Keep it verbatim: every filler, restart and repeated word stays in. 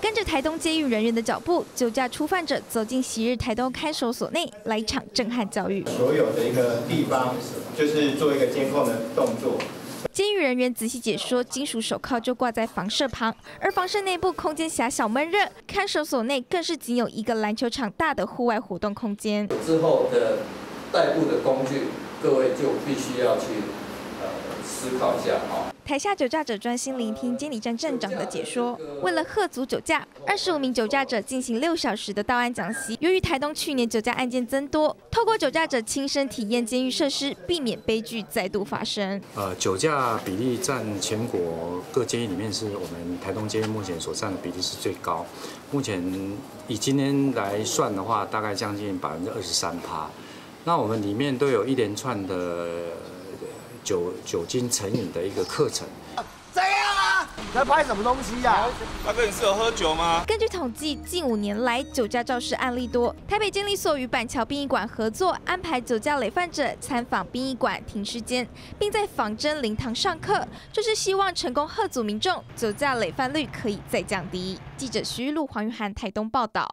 跟着台东接运人员的脚步，酒驾初犯者走进昔日台东看守所内，来一场震撼教育。所有的一个地方，就是做一个监控的动作。 监狱人员仔细解说，金属手铐就挂在房舍旁，而房舍内部空间狭小闷热，看守所内更是仅有一个篮球场大的户外活动空间。之后的逮捕的工具，各位就必须要去呃思考一下啊。台下酒驾者专心聆听监理站站长的解说，为了遏阻酒驾，二十五名酒驾者进行六小时的到案讲习。由于台东去年酒驾案件增多。 透过酒驾者亲身体验监狱设施，避免悲剧再度发生。呃，酒驾比例占全国各监狱里面，是我们台东监狱目前所占的比例是最高。目前以今天来算的话，大概将近百分之二十三趴。那我们里面都有一连串的酒酒精成瘾的一个课程。 在拍什么东西呀、啊？大哥，你是有喝酒吗？根据统计，近五年来酒驾肇事案例多。台北监理所与板桥殡仪馆合作，安排酒驾累犯者参访殡仪馆停尸间，并在仿真灵堂上课，就是希望成功遏阻民众酒驾累犯率可以再降低。记者徐玉露、黄玉涵，台东报道。